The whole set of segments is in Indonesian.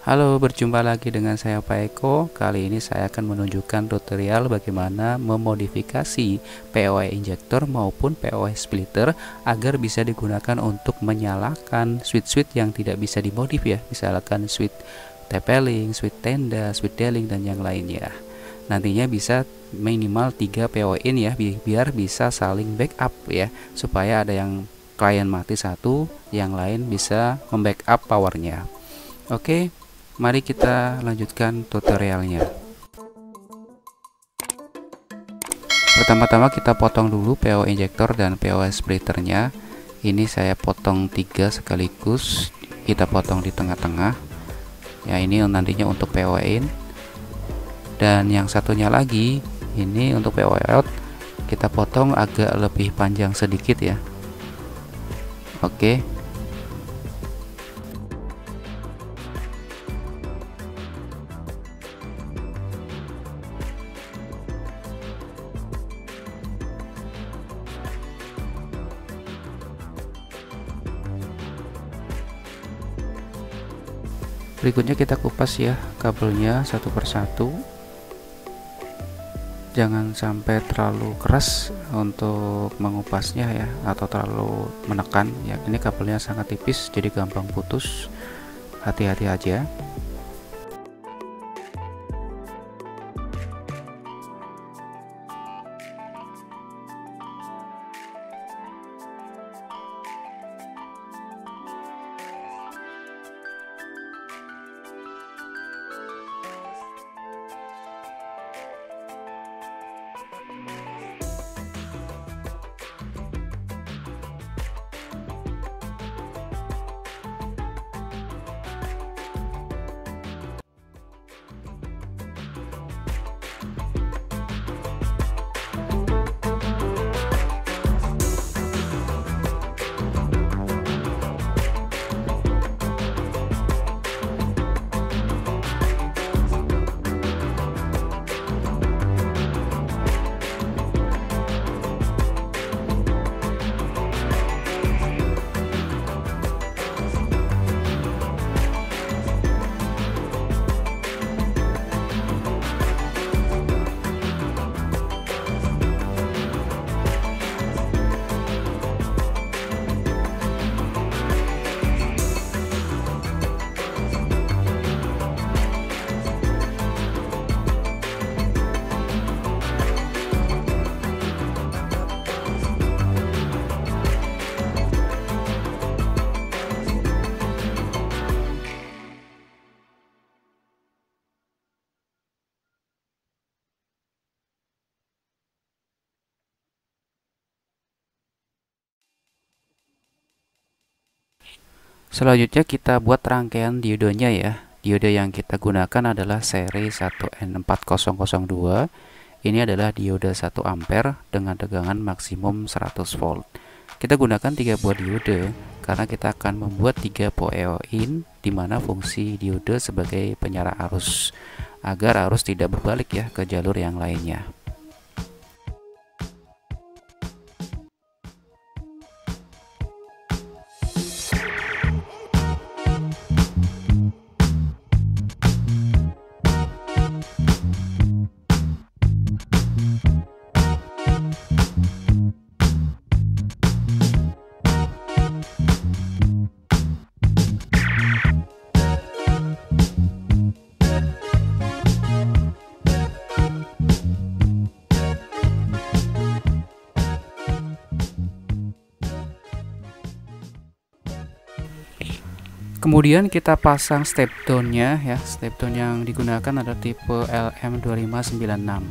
Halo, berjumpa lagi dengan saya Pak Eko. Kali ini saya akan menunjukkan tutorial bagaimana memodifikasi POE injector maupun POE splitter agar bisa digunakan untuk menyalakan switch-switch yang tidak bisa dimodif ya, misalkan switch TP-Link, switch Tenda, switch D-Link dan yang lainnya. Nantinya bisa minimal 3 POE ya, biar bisa saling backup ya, supaya ada yang klien mati satu, yang lain bisa membackup powernya. Oke. Mari kita lanjutkan tutorialnya. Pertama-tama kita potong dulu POE injector dan POE splitternya. Ini saya potong 3 sekaligus, kita potong di tengah-tengah. Ya, ini nantinya untuk POE in. Dan yang satunya lagi, ini untuk POE out, kita potong agak lebih panjang sedikit ya. Oke. Berikutnya kita kupas ya kabelnya satu persatu, jangan sampai terlalu keras untuk mengupasnya ya, atau terlalu menekan ya, ini kabelnya sangat tipis jadi gampang putus, hati-hati aja. Selanjutnya kita buat rangkaian diodonya ya. Diode yang kita gunakan adalah seri 1N4002. Ini adalah diode 1 ampere dengan tegangan maksimum 100 volt. Kita gunakan 3 buah diode karena kita akan membuat 3 POE in, di mana fungsi diode sebagai penyarang arus agar arus tidak berbalik ya ke jalur yang lainnya. Kemudian kita pasang step down-nya ya. Step down yang digunakan adalah tipe LM2596.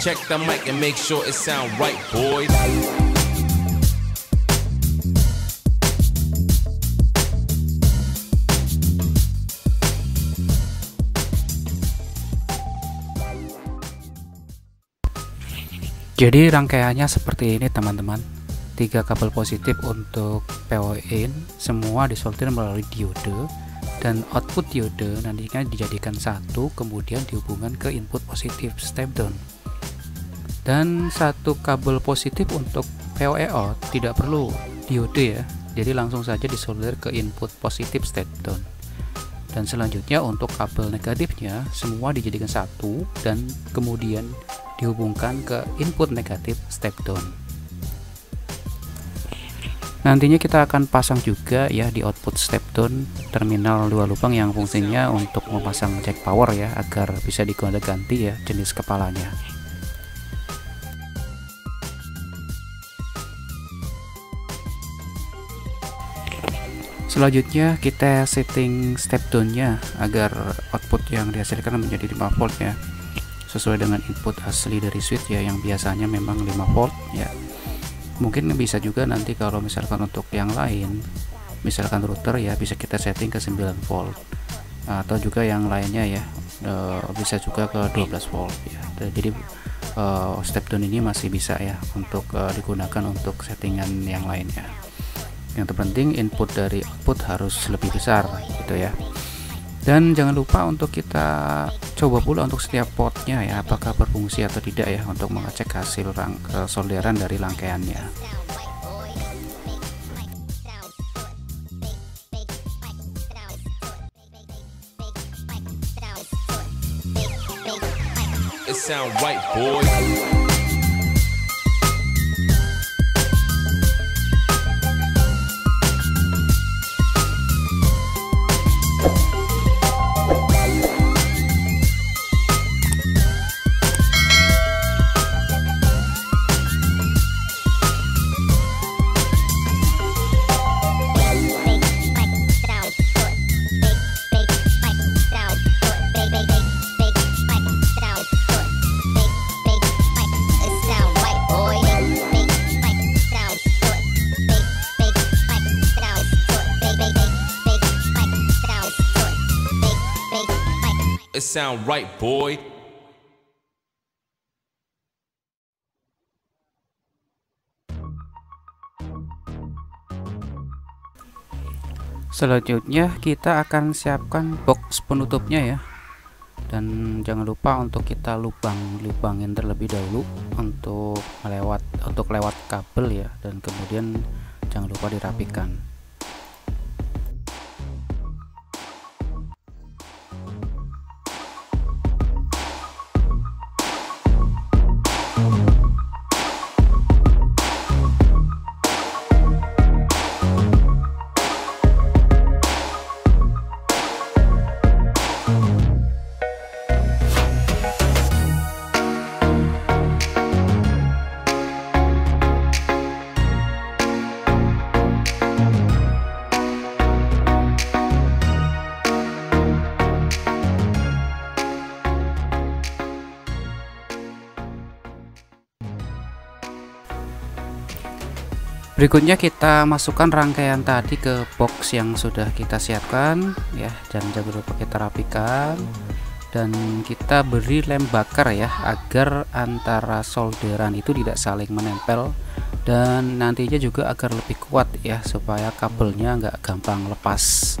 Check the mic and make sure it sound right, boys. Jadi rangkaiannya seperti ini teman-teman. 3 kabel positif untuk POE in, semua disolder melalui diode, dan output diode nantinya dijadikan satu, kemudian dihubungkan ke input positif step down. Dan satu kabel positif untuk POE out tidak perlu diode ya, jadi langsung saja disolder ke input positif step down. Dan selanjutnya untuk kabel negatifnya semua dijadikan satu dan kemudian dihubungkan ke input negatif step down. Nantinya kita akan pasang juga ya di output step down terminal 2 lubang yang fungsinya untuk memasang jack power ya, agar bisa digonta-ganti ya jenis kepalanya. Selanjutnya kita setting step downnya agar output yang dihasilkan menjadi 5 volt ya, sesuai dengan input asli dari switch ya, yang biasanya memang 5 volt ya. Mungkin bisa juga nanti kalau misalkan untuk yang lain, misalkan router ya, bisa kita setting ke 9 volt atau juga yang lainnya ya, bisa juga ke 12 volt ya. Jadi step down ini masih bisa ya untuk digunakan untuk settingan yang lainnya. Yang terpenting input dari output harus lebih besar gitu ya. Dan jangan lupa untuk kita coba pula untuk setiap portnya ya, apakah berfungsi atau tidak ya, untuk mengecek hasil solderan dari rangkaiannya. It sound right, boy. It sound right, boy. Selanjutnya kita akan siapkan box penutupnya ya. Dan jangan lupa untuk kita lubangin terlebih dahulu untuk lewat kabel ya, dan kemudian jangan lupa dirapikan. Berikutnya kita masukkan rangkaian tadi ke box yang sudah kita siapkan ya, dan jangan lupa kita rapikan, dan kita beri lem bakar ya, agar antara solderan itu tidak saling menempel, dan nantinya juga agar lebih kuat ya, supaya kabelnya nggak gampang lepas.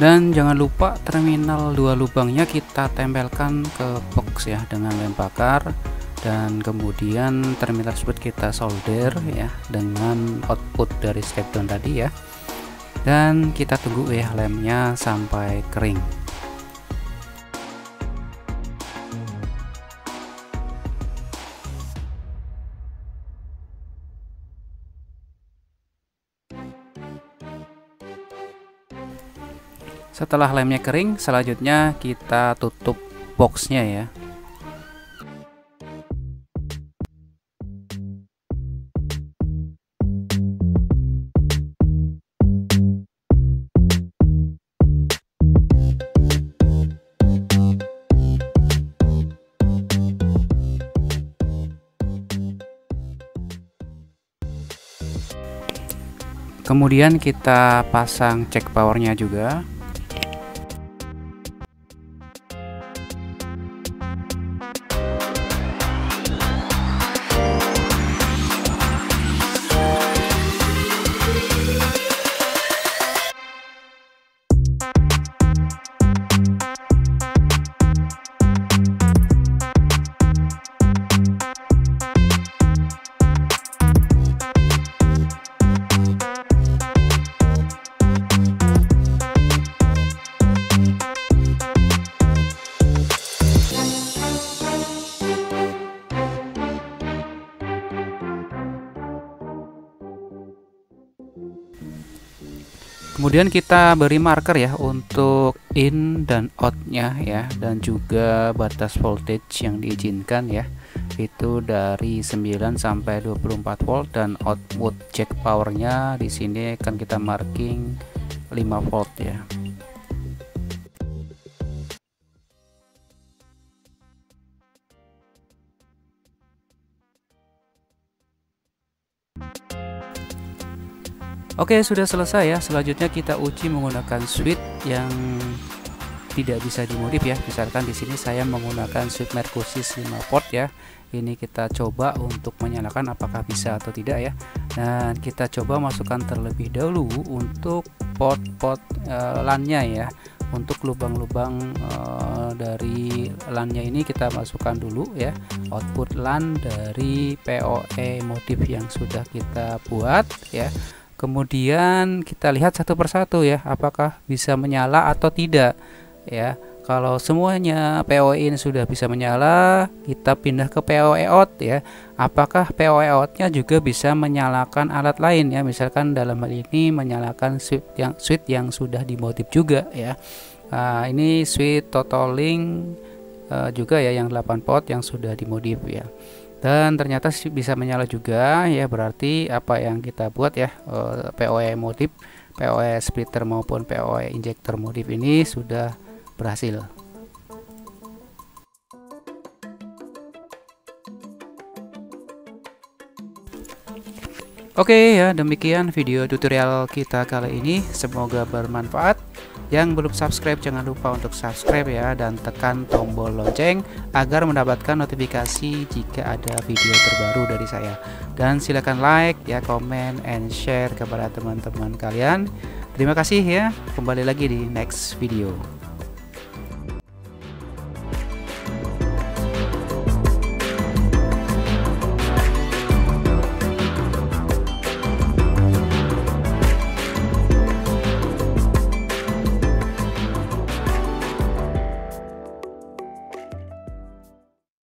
Dan jangan lupa terminal 2 lubangnya kita tempelkan ke box ya dengan lem bakar, dan kemudian terminal split kita solder ya dengan output dari step down tadi ya, dan kita tunggu ya lemnya sampai kering. Setelah lemnya kering, selanjutnya kita tutup boxnya ya. Kemudian kita pasang check powernya juga. Kemudian kita beri marker ya untuk in dan out-nya ya, dan juga batas voltage yang diizinkan ya, itu dari 9 sampai 24 volt, dan output jack powernya di sini akan kita marking 5 volt ya. Oke, sudah selesai ya. Selanjutnya kita uji menggunakan switch yang tidak bisa dimodif ya. Misalkan di sini saya menggunakan switch Mercusys 5 port ya. Ini kita coba untuk menyalakan apakah bisa atau tidak ya. Dan kita coba masukkan terlebih dahulu untuk port-port LAN-nya ya. Untuk lubang-lubang dari LAN-nya ini kita masukkan dulu ya. Output LAN dari POE modif yang sudah kita buat ya. Kemudian kita lihat satu persatu ya, apakah bisa menyala atau tidak ya. Kalau semuanya POE ini sudah bisa menyala, kita pindah ke POE out ya. Apakah POE outnya juga bisa menyalakan alat lain ya, misalkan dalam hal ini menyalakan switch yang sudah dimodif juga ya. Nah, ini switch Totolink juga ya, yang 8 port yang sudah dimodif ya. Dan ternyata bisa menyala juga ya, berarti apa yang kita buat ya, POE modif, POE splitter maupun POE injector modif ini sudah berhasil. Oke ya, demikian video tutorial kita kali ini, semoga bermanfaat. Yang belum subscribe jangan lupa untuk subscribe ya, dan tekan tombol lonceng agar mendapatkan notifikasi jika ada video terbaru dari saya. Dan silakan like ya, comment and share kepada teman-teman kalian. Terima kasih ya, kembali lagi di next video.